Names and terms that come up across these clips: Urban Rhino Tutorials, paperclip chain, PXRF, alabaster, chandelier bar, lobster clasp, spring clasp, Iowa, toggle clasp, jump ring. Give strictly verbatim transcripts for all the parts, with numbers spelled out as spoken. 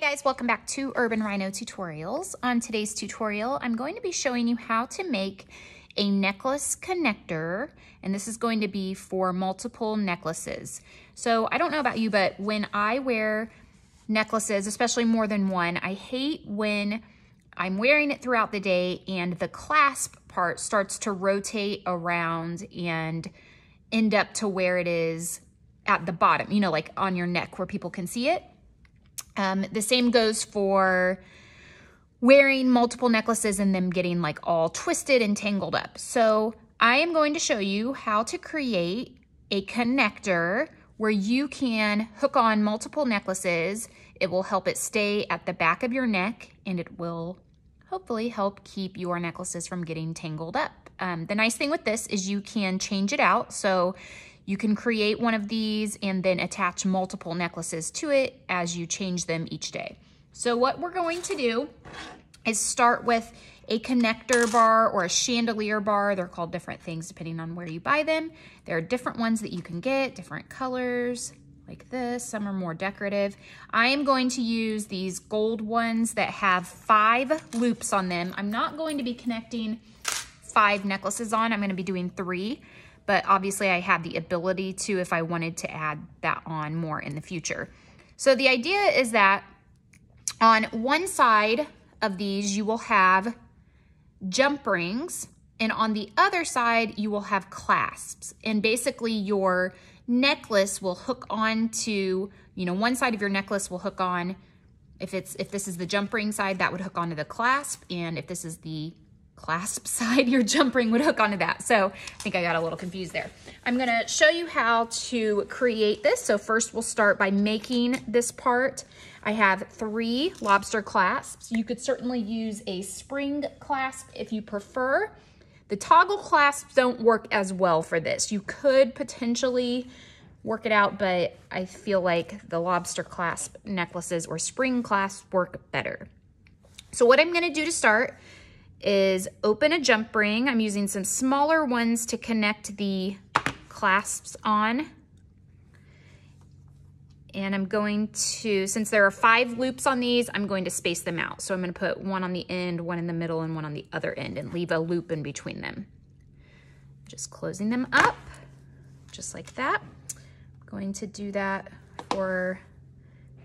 Hi guys, welcome back to Urban Rhino Tutorials. On today's tutorial, I'm going to be showing you how to make a necklace connector, and this is going to be for multiple necklaces. So I don't know about you, but when I wear necklaces, especially more than one, I hate when I'm wearing it throughout the day and the clasp part starts to rotate around and end up to where it is at the bottom, you know, like on your neck where people can see it. Um, the same goes for wearing multiple necklaces and them getting like all twisted and tangled up. So I am going to show you how to create a connector where you can hook on multiple necklaces. It will help it stay at the back of your neck and it will hopefully help keep your necklaces from getting tangled up. Um, the nice thing with this is you can change it out. So you can create one of these and then attach multiple necklaces to it as you change them each day. So what we're going to do is start with a connector bar or a chandelier bar. They're called different things depending on where you buy them. There are different ones that you can get, different colors like this. Some are more decorative. I am going to use these gold ones that have five loops on them. I'm not going to be connecting five necklaces on. I'm going to be doing three. But obviously I had the ability to if I wanted to add that on more in the future. So the idea is that on one side of these, you will have jump rings, and on the other side, you will have clasps. And basically your necklace will hook on to, you know, one side of your necklace will hook on, if it's if this is the jump ring side, that would hook onto the clasp, and if this is the clasp side, your jump ring would hook onto that. So I think I got a little confused there. I'm gonna show you how to create this. So first we'll start by making this part. I have three lobster clasps. You could certainly use a spring clasp if you prefer. The toggle clasps don't work as well for this. You could potentially work it out, but I feel like the lobster clasp necklaces or spring clasps work better. So what I'm gonna do to start is open a jump ring. I'm using some smaller ones to connect the clasps on. And I'm going to, since there are five loops on these, I'm going to space them out. So I'm going to put one on the end, one in the middle, and one on the other end, and leave a loop in between them. Just closing them up, just like that. I'm going to do that for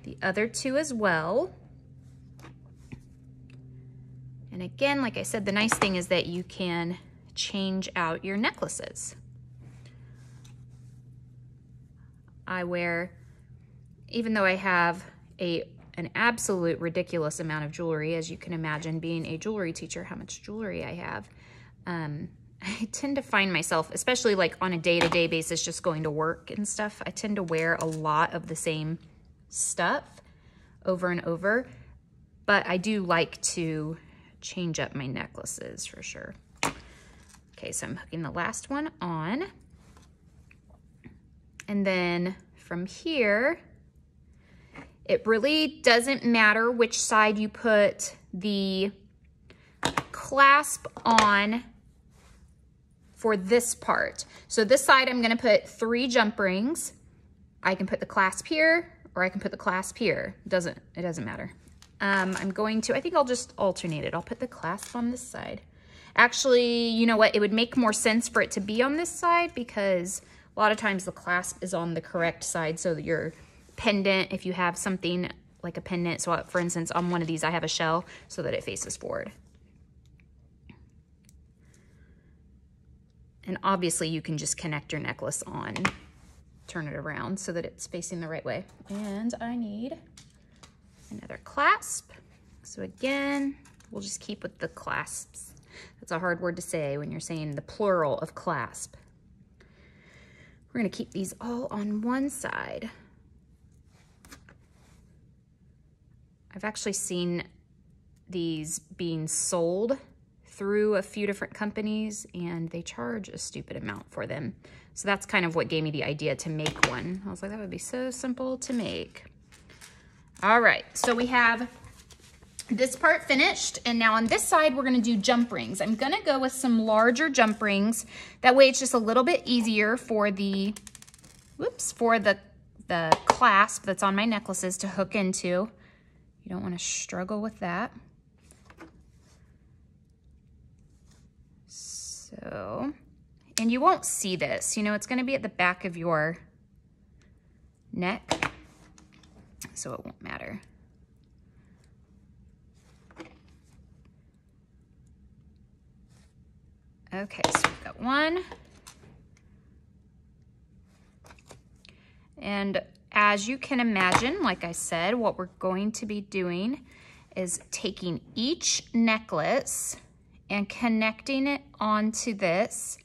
the other two as well. And again, like I said, the nice thing is that you can change out your necklaces. I wear, even though I have a an absolute ridiculous amount of jewelry, as you can imagine, being a jewelry teacher, how much jewelry I have, um, I tend to find myself, especially like on a day-to-day basis, just going to work and stuff, I tend to wear a lot of the same stuff over and over, but I do like to change up my necklaces for sure. Okay, so I'm hooking the last one on. And then from here, it really doesn't matter which side you put the clasp on for this part. So this side, I'm gonna put three jump rings. I can put the clasp here, or I can put the clasp here. It doesn't, it doesn't matter. Um, I'm going to, I think I'll just alternate it. I'll put the clasp on this side. Actually, you know what? It would make more sense for it to be on this side because a lot of times the clasp is on the correct side. So that your pendant, if you have something like a pendant, so for instance, on one of these, I have a shell so that it faces forward. And obviously you can just connect your necklace on, turn it around so that it's facing the right way. And I need another clasp. So again, we'll just keep with the clasps. That's a hard word to say when you're saying the plural of clasp. We're going to keep these all on one side. I've actually seen these being sold through a few different companies and they charge a stupid amount for them. So that's kind of what gave me the idea to make one. I was like, that would be so simple to make. All right, so we have this part finished, and now on this side, we're gonna do jump rings. I'm gonna go with some larger jump rings. That way it's just a little bit easier for the, whoops, for the, the clasp that's on my necklaces to hook into. You don't want to struggle with that. So, and you won't see this, you know, it's going to be at the back of your neck, so it won't matter. Okay, so we've got one. And as you can imagine, like I said, what we're going to be doing is taking each necklace and connecting it onto this.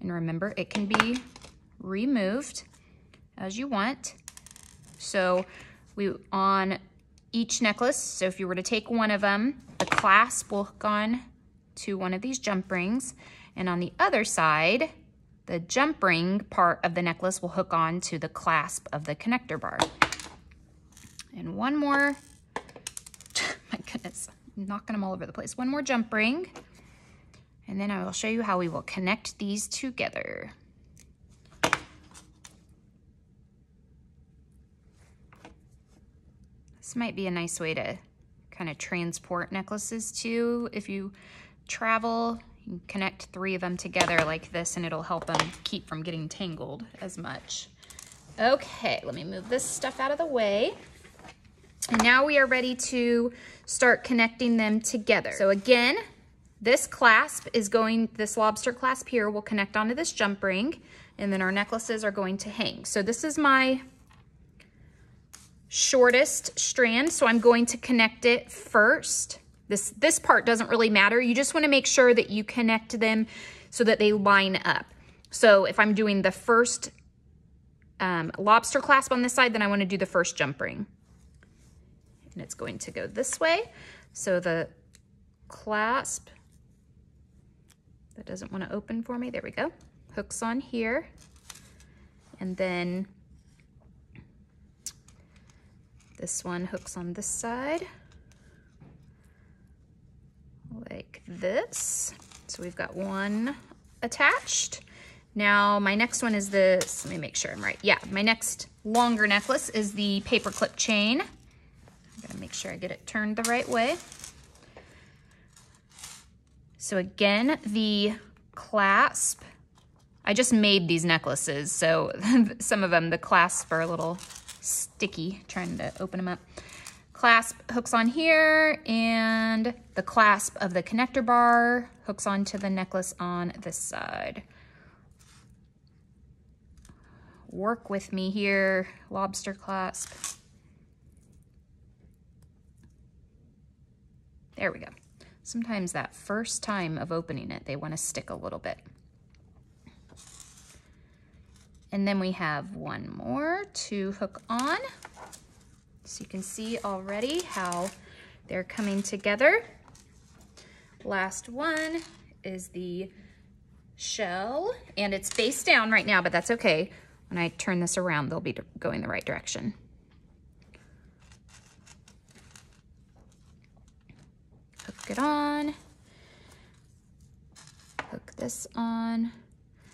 And remember, it can be removed as you want. So we on each necklace, so if you were to take one of them, the clasp will hook on to one of these jump rings, and on the other side, the jump ring part of the necklace will hook on to the clasp of the connector bar. And one more, my goodness, I'm knocking them all over the place. One more jump ring, and then I will show you how we will connect these together. This might be a nice way to kind of transport necklaces too. If you travel, you can connect three of them together like this, and it'll help them keep from getting tangled as much. Okay, let me move this stuff out of the way. And now we are ready to start connecting them together. So again, this clasp is going, this lobster clasp here will connect onto this jump ring, and then our necklaces are going to hang. So this is my shortest strand, so I'm going to connect it first. This, this part doesn't really matter. You just want to make sure that you connect them so that they line up. So if I'm doing the first um, lobster clasp on this side, then I want to do the first jump ring. And it's going to go this way. So the clasp, that doesn't want to open for me. There we go. Hooks on here. And then this one hooks on this side. Like this. So we've got one attached. Now my next one is this, let me make sure I'm right. Yeah, my next longer necklace is the paperclip chain. I'm gonna make sure I get it turned the right way. So again, the clasp, I just made these necklaces, so some of them, the clasp are a little sticky, trying to open them up. Clasp hooks on here, and the clasp of the connector bar hooks onto the necklace on this side. Work with me here, lobster clasp. There we go. Sometimes that first time of opening it, they want to stick a little bit. And then we have one more to hook on. So you can see already how they're coming together. Last one is the shell, and it's face down right now, but that's okay. When I turn this around, they'll be going the right direction. Hook it on, hook this on.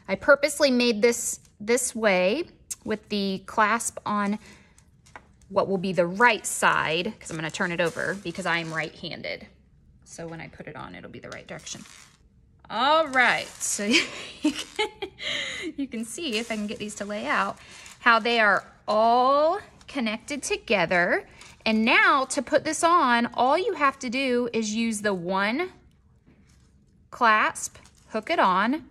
I purposely made this this way with the clasp on what will be the right side, because I'm going to turn it over because I'm right-handed. So when I put it on, it'll be the right direction. All right, so you can, you can see, if I can get these to lay out, how they are all connected together. And now to put this on, all you have to do is use the one clasp, hook it on,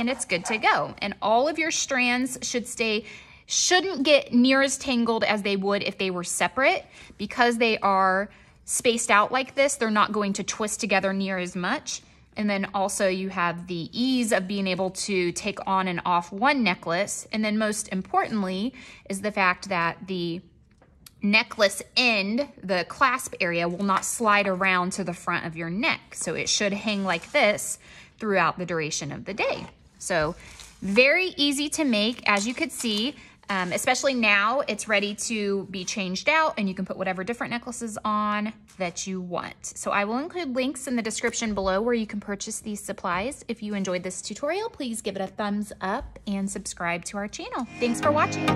and it's good to go. And all of your strands should stay shouldn't get near as tangled as they would if they were separate. Because they are spaced out like this, they're not going to twist together near as much. And then also you have the ease of being able to take on and off one necklace. And then most importantly is the fact that the necklace end, the clasp area, will not slide around to the front of your neck. So it should hang like this throughout the duration of the day. So very easy to make, as you could see. Um, especially now, it's ready to be changed out, and you can put whatever different necklaces on that you want. So I will include links in the description below where you can purchase these supplies. If you enjoyed this tutorial, please give it a thumbs up and subscribe to our channel. Thanks for watching.